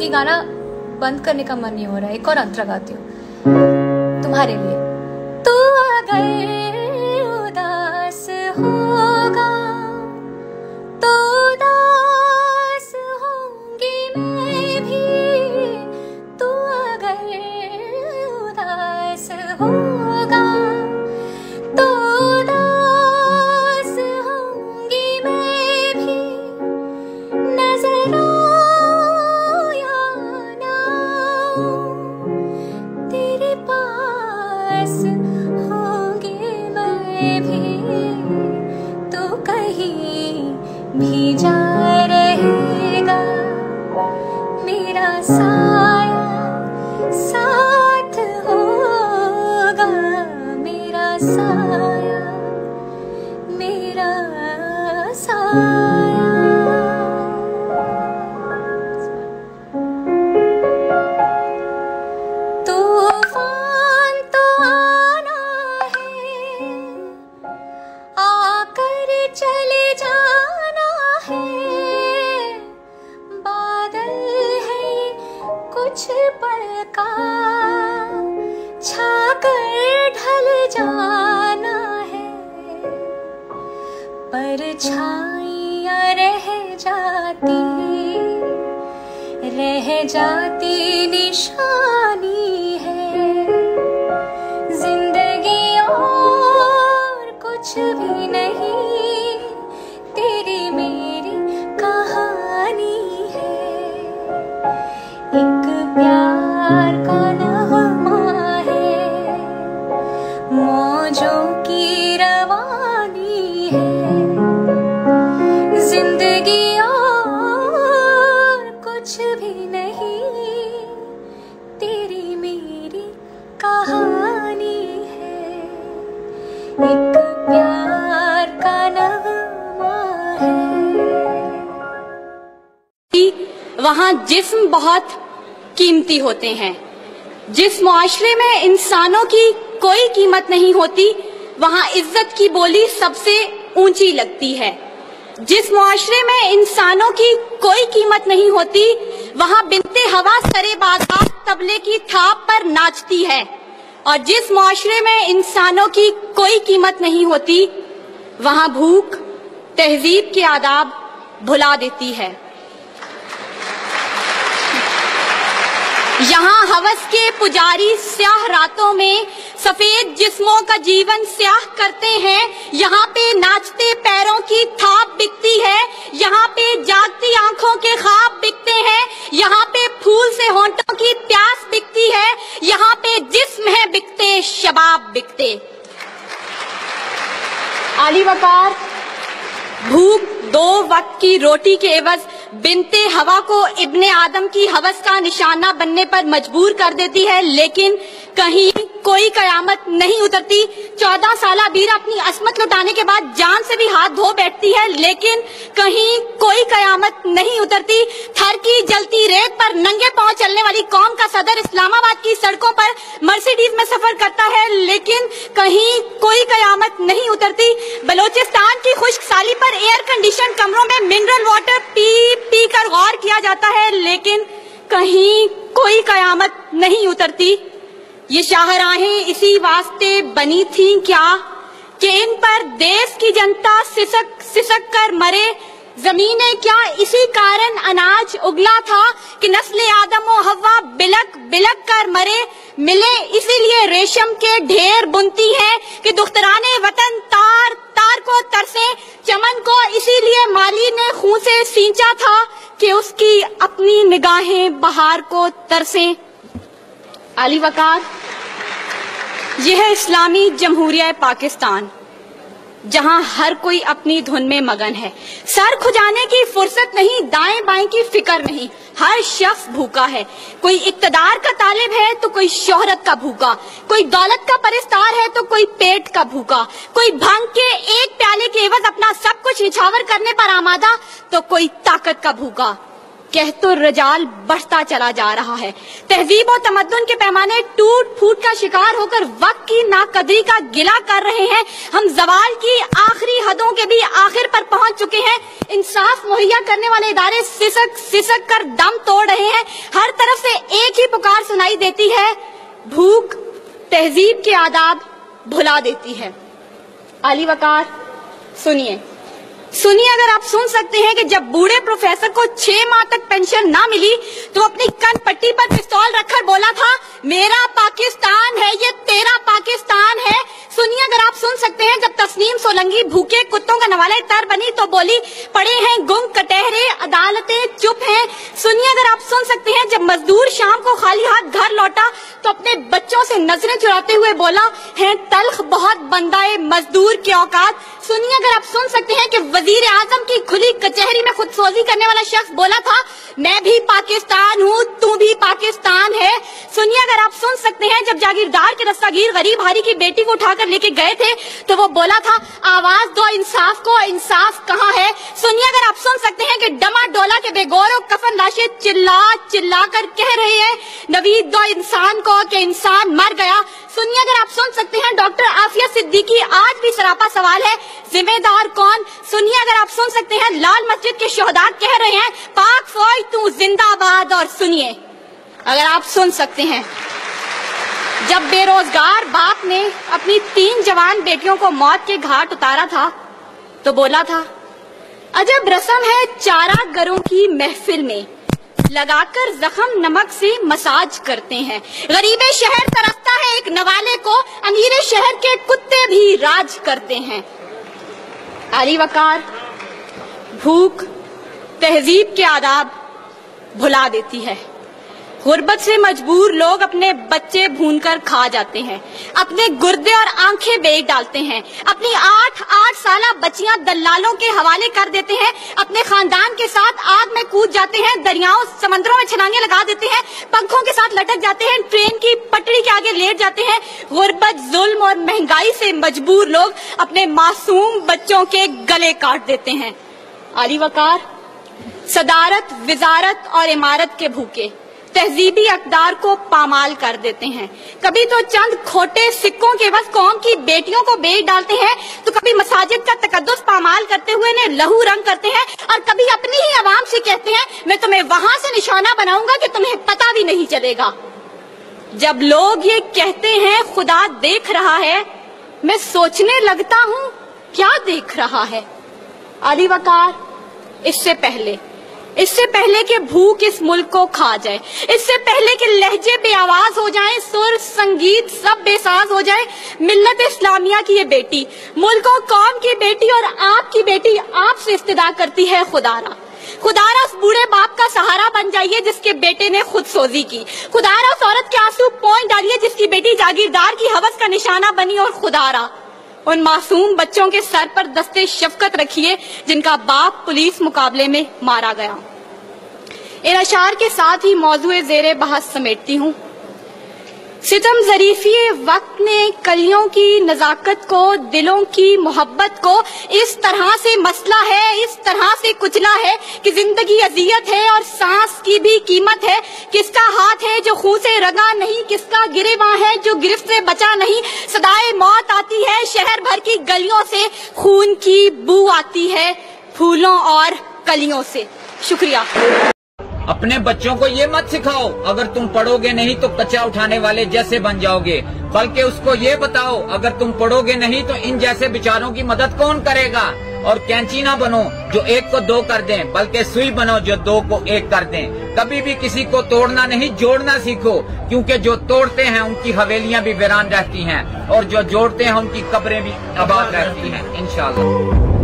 ये गाना बंद करने का मन नहीं हो रहा है, एक और अंतरा गाती हूँ तुम्हारे लिए। तू अगर उदास होगा तो उदास होंगी मैं भी, तू अगर उदास होगा तो उदास होंगी मैं भी, नजर होंगे मैं भी, तो कहीं भी जा रहेगा मेरा साया साथ होगा, मेरा साया, मेरा साया। कुछ पल का छाकर ढल जाना है, पर छाइयां रह जाती निशानी है। जिंदगी और कुछ भी नहीं, तेरी मेरी कहानी है, एक प्यार का नगमा है, मौजों की रवानी है। जिंदगी और कुछ भी नहीं, तेरी मेरी कहानी है, एक प्यार का नगमा है। वहाँ जिस्म बहुत कीमती होते हैं, जिस मुआशरे में इंसानों की कोई कीमत नहीं होती वहाँ इज्जत की बोली सबसे ऊंची लगती है। जिस मुआशरे में इंसानों की कोई कीमत नहीं होती वहाँ बिनते हवा सरे बाजार तबले की थाप पर नाचती है, और जिस मुआशरे में इंसानों की कोई कीमत नहीं होती वहाँ भूख तहजीब के आदाब भुला देती है। यहाँ हवस के पुजारी स्याह रातों में सफेद जिस्मों का जीवन स्याह करते हैं, यहाँ पे नाचते पैरों की थाप बिकती है, यहाँ पे जागती आंखों के ख्वाब बिकते हैं, यहाँ पे फूल से होंठों की प्यास बिकती है, यहाँ पे जिस्म है बिकते शबाब बिकते। आली वकार भूख दो वक्त की रोटी के एवज बिनते हवा को इब्ने आदम की हवस का निशाना बनने पर मजबूर कर देती है, लेकिन कहीं कोई कयामत नहीं उतरती। 14 साला बीरा अपनी असमत लुटाने के बाद जान से भी हाथ धो बैठती है, लेकिन कहीं कोई कयामत नहीं उतरती। थर की जलती रेत पर नंगे पांव चलने वाली कौम का सदर इस्लामाबाद की सड़कों पर मर्सिडीज में सफर करता है, लेकिन कहीं कोई कयामत नहीं उतरती। बलोचिस्तान की खुश्क साली पर एयर कंडीशन कमरों में मिनरल वाटर पी कर गौर किया जाता है, लेकिन कहीं कोई कयामत नहीं उतरती। ये शाहराहें इसी वास्ते बनी थीं क्या कि इन पर देश की जनता सिसक सिसक कर मरे, जमीने क्या इसी कारण अनाज उगला था कि नस्ल आदम और हवा बिलक बिलक कर मरे, मिले इसीलिए रेशम के ढेर बुनती हैं कि दुख्तराने वतन तार तार को तरसे, चमन को इसीलिए माली ने खून से सींचा था कि उसकी अपनी निगाहें बहार को तरसे। आली वकार, यह है इस्लामी जमहूरिया पाकिस्तान जहां हर कोई अपनी धुन में मगन है, सर खुजाने की फुर्सत नहीं, दाएं बाएं की फिक्र नहीं, हर शख्स भूखा है। कोई इक्तदार का तालिब है तो कोई शोहरत का भूखा, कोई दौलत का परस्तार है तो कोई पेट का भूखा, कोई भांग के एक प्याले के एवज अपना सब कुछ निछावर करने पर आमादा तो कोई ताकत का भूखा। कहतुर रजाल बढ़ता चला जा रहा है, तहजीब और तमद्दुन के पैमाने टूट फूट का शिकार होकर वक्त की नाकदरी का गिला कर रहे हैं। हम जवाल की आखिरी हदों के भी आखिर पर पहुंच चुके हैं। इंसाफ मुहैया करने वाले इदारे सिसक कर दम तोड़ रहे हैं। हर तरफ से एक ही पुकार सुनाई देती है, भूख तहजीब के आदाब भुला देती है। आली वकार, सुनिए अगर आप सुन सकते हैं कि जब बूढ़े प्रोफेसर को 6 माह तक पेंशन ना मिली तो अपनी कन पट्टी पर पिस्तौल रखकर बोला था, मेरा पाकिस्तान है ये तेरा पाकिस्तान है। सुनिए अगर आप सुन सकते हैं जब तस्नीम सोलंकी भूखे कुत्तों का नवाले तर बनी तो बोली, पड़े हैं गुम कटहरे अदालतें चुप हैं। सुनिए अगर आप सुन सकते हैं जब मजदूर शाम को खाली हाथ घर लौटा तो अपने बच्चों से नजरें चुराते हुए बोला, है तल्ख बहुत बंदाए मजदूर के औकात। सुनिए अगर आप सुन सकते हैं कि वजीर आजम की खुली कचहरी में खुदसोजी करने वाला शख्स बोला था, मैं भी पाकिस्तान हूँ तू भी पाकिस्तान है। सुनिए अगर आप सुन सकते हैं जब जागीरदार के दस्तगीर गरीब हारी की बेटी को उठाकर लेके गए थे तो वो बोला था, आवाज दो इंसाफ को, इंसाफ कहाँ है। सुनिए अगर आप सुन सकते हैं कि डमाडोला के बेगौरो कफन लाशें चिल्ला चिल्ला कर कह रहे हैं, नवीद दो इंसान को कि इंसान मर गया। सुनिए अगर आप सुन सकते हैं डॉक्टर आफिया सिद्दीकी आज भी सरापा सवाल है, जिम्मेदार कौन। सुनिए अगर आप सुन सकते हैं लाल मस्जिद के शोहदा कह रहे हैं, पाक फौज तू जिंदाबाद। और सुनिए अगर आप सुन सकते हैं जब बेरोजगार बाप ने अपनी 3 जवान बेटियों को मौत के घाट उतारा था तो बोला था, अजब रस्म है चारागरों की महफिल में लगाकर जख्म नमक से मसाज करते हैं। गरीबे शहर तरसता है एक नवाले को, अमीरे शहर के कुत्ते भी राज करते हैं। आली वकार, भूख तहजीब के आदाब भुला देती है। गुर्बत से मजबूर लोग अपने बच्चे भूनकर खा जाते हैं, अपने गुर्दे और आंखें बेच डालते हैं, अपनी 8 साला बच्चियां दलालों के हवाले कर देते हैं, अपने खानदान के साथ आग में कूद जाते हैं, दरियाओं समंदरों में छलांगे लगा देते हैं, पंखों के साथ लटक जाते हैं, ट्रेन की पटरी के आगे लेट जाते हैं। गुर्बत, जुल्म और महंगाई से मजबूर लोग अपने मासूम बच्चों के गले काट देते हैं। आली वकार, सदारत, विजारत और इमारत के भूखे तहजीबी अकदार को पामाल कर देते हैं। कभी तो चंद खोटे सिक्कों के बस कौम की बेटियों को बेच डालते हैं, तो कभी मसाजिद का तकद्दुस पामाल करते हुए ने लहू रंग करते हैं, और कभी अपनी ही आवाम से कहते हैं, मैं तुम्हें वहां से निशाना बनाऊंगा कि तुम्हें पता भी नहीं चलेगा। जब लोग ये कहते हैं खुदा देख रहा है, मैं सोचने लगता हूँ क्या देख रहा है। आली वकार, इससे पहले कि भूख इस मुल्क को खा जाए, इससे पहले कि लहजे बेआवाज हो जाएं, सुर संगीत सब बेसाज हो जाए, मिल्लत इस्लामिया की ये बेटी, मुल्क और कौम की बेटी और आपकी बेटी आपसे इस्तदा करती है, खुदारा खुदारा उस बूढ़े बाप का सहारा बन जाइए जिसके बेटे ने खुदसोजी की, खुदारा उस औरत के आंसू पोंछ डालिए जिसकी बेटी जागीरदार की हवस का निशाना बनी, और खुदारा उन मासूम बच्चों के सर पर दस्ते शफकत रखिए जिनका बाप पुलिस मुकाबले में मारा गया। इन अशार के साथ ही मौजूद जेरे बहस समेटती हूँ। सितम जरीफी वक्त ने कलियों की नजाकत को, दिलों की मोहब्बत को इस तरह से मसला है, इस तरह से कुचला है कि जिंदगी अजियत है और सांस की भी कीमत है। किसका हाथ है जो खून से रंगा नहीं, किसका गिरेवां है जो गिरफ्त से बचा नहीं। सदाए मौत आती है शहर भर की गलियों से, खून की बू आती है फूलों और कलियों से। शुक्रिया। अपने बच्चों को ये मत सिखाओ, अगर तुम पढ़ोगे नहीं तो कचरा उठाने वाले जैसे बन जाओगे, बल्कि उसको ये बताओ अगर तुम पढ़ोगे नहीं तो इन जैसे बिचारों की मदद कौन करेगा। और कैंची ना बनो जो एक को दो कर दें, बल्कि सुई बनो जो दो को एक कर दें। कभी भी किसी को तोड़ना नहीं, जोड़ना सीखो, क्योंकि जो तोड़ते हैं उनकी हवेलियां भी वीरान रहती हैं और जो जोड़ते हैं उनकी कब्रें भी आबाद रहती हैं। इंशाल्लाह।